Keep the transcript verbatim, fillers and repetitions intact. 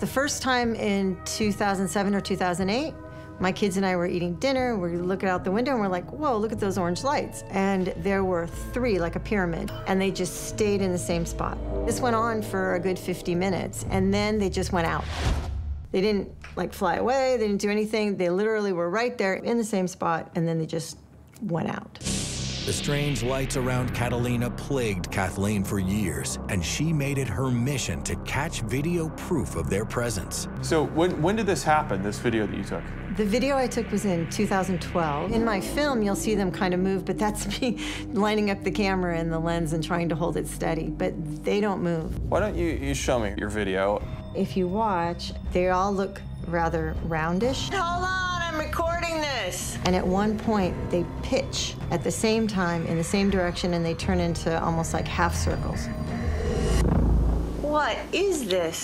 The first time in two thousand seven or two thousand eight, my kids and I were eating dinner, we're looking out the window and we're like, whoa, look at those orange lights. And there were three, like a pyramid, and they just stayed in the same spot. This went on for a good fifty minutes, and then they just went out. They didn't like fly away, they didn't do anything. They literally were right there in the same spot, and then they just went out. The strange lights around Catalina plagued Kathleen for years, and she made it her mission to catch video proof of their presence. So when, when did this happen, this video that you took? The video I took was in two thousand twelve. In my film, you'll see them kind of move, but that's me lining up the camera and the lens and trying to hold it steady, but they don't move. Why don't you, you show me your video? If you watch, they all look rather roundish. Hold on, I'm recording this. And at one point, they pitch at the same time in the same direction, and they turn into almost like half circles. What is this?